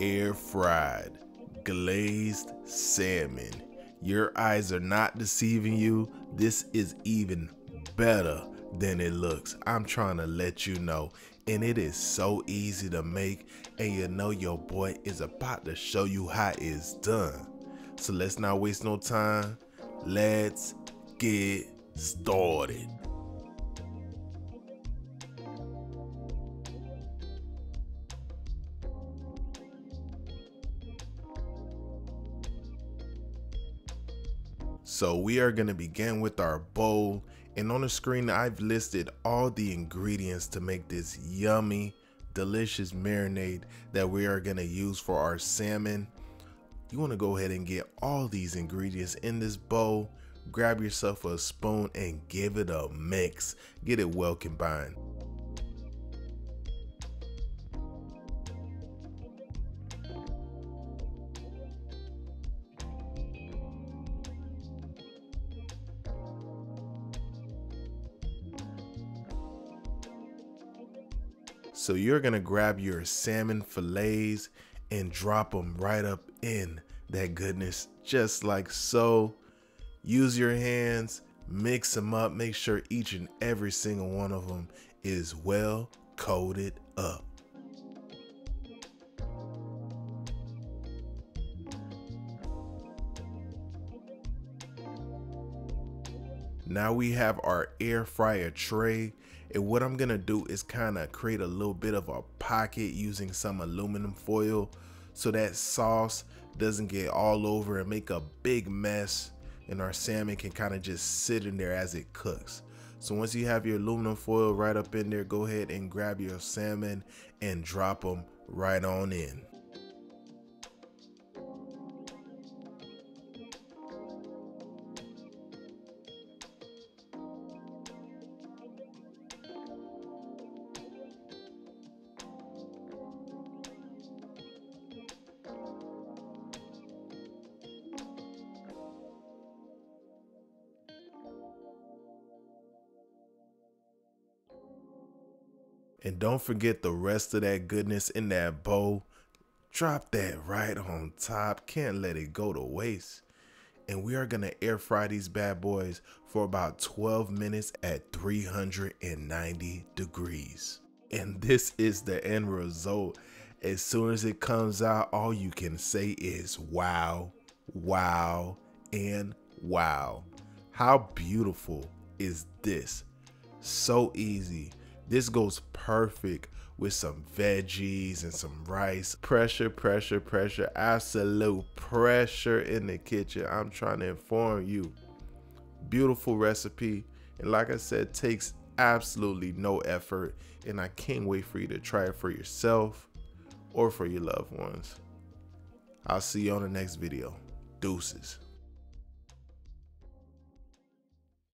air fried glazed salmon. Your eyes are not deceiving you. This is even better than it looks. I'm trying to let you know. And it is so easy to make. And you know your boy is about to show you how it's done. So let's not waste no time. Let's get started. So we are going to begin with our bowl, and on the screen I've listed all the ingredients to make this yummy, delicious marinade that we are going to use for our salmon. You want to go ahead and get all these ingredients in this bowl, grab yourself a spoon and give it a mix. Get it well combined. So you're gonna grab your salmon fillets and drop them right up in that goodness, just like so. Use your hands, mix them up, make sure each and every single one of them is well coated up. Now we have our air fryer tray, and what I'm gonna do is kind of create a little bit of a pocket using some aluminum foil so that sauce doesn't get all over and make a big mess, and our salmon can kind of just sit in there as it cooks. So once you have your aluminum foil right up in there, go ahead and grab your salmon and drop them right on in. And don't forget the rest of that goodness in that bowl. Drop that right on top. Can't let it go to waste. And we are gonna air fry these bad boys for about 12 minutes at 390 degrees. And this is the end result. As soon as it comes out, all you can say is wow, wow, and wow. How beautiful is this? So easy. This goes perfect with some veggies and some rice. Pressure, pressure, pressure, absolute pressure in the kitchen. I'm trying to inform you. Beautiful recipe. And like I said, takes absolutely no effort. And I can't wait for you to try it for yourself or for your loved ones. I'll see you on the next video. Deuces.